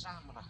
Samra.